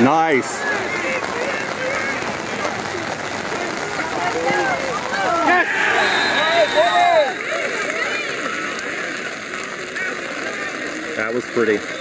Nice. That was pretty.